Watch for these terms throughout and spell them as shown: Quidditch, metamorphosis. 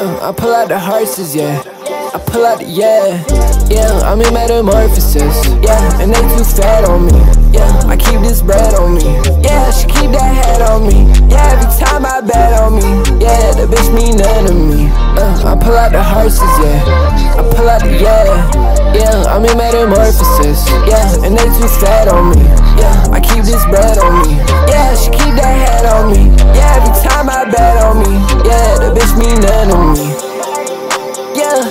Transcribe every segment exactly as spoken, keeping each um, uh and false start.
Yeah, I pull out the hearses, yeah. I pull out the, yeah. Yeah, I'm in metamorphosis. Yeah, and they too fat on me. Yeah, I keep this bread on me. Yeah, she keep that head on me. Yeah, every time I bet on me. Yeah, that bitch mean none to me. Yeah, I pull out the hearses, yeah. I pull out the, yeah. Yeah, I'm in metamorphosis. Yeah, and they too fat on me. Yeah, I keep this bread on me. Yeah, she keep that head on me. Yeah, every time I bet on me. Yeah, that bitch mean none to me. Yeah,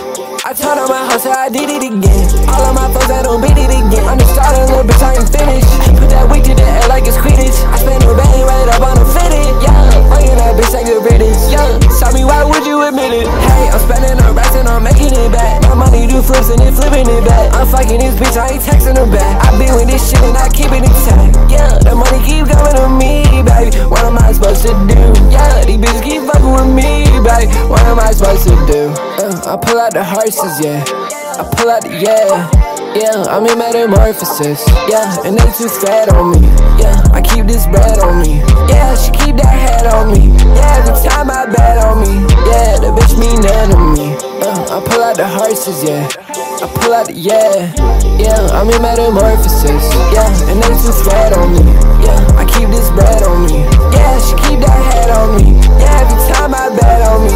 I turned on my hustle, I did it again. All of my folks, I don't beat it again. I'm just starting, little bitch, I ain't finished. Put that weed to the air like it's Quidditch. I spend a bang right up on the fitted. Yeah, bringing that bitch like the British. Yeah, tell me why would you admit it? Hey, I'm spending on racks and I'm making it back. My money do flips and it flipping it back. I'm fucking this bitch, I ain't texting her back. I been with this shit and I keep it intact. Yeah, the money keep coming to me, baby. What am I supposed to do? Yeah, these bitches keep fucking with me, baby. What am I supposed to do? Uh, I pull out the hearts. Yeah, I pull out the, yeah. Yeah, I'm in metamorphosis. Yeah, and they too fat on me. Yeah, I keep this bread on me. Yeah, she keep that head on me. Yeah, every time I bet on me. Yeah, that bitch mean none to me. Yeah, I pull out the hearses, yeah. I pull out the, yeah. Yeah, I'm in metamorphosis. Yeah, and they too fat on me. Yeah, I keep this bread on me. Yeah, she keep that head on me. Yeah, every time I bet on me.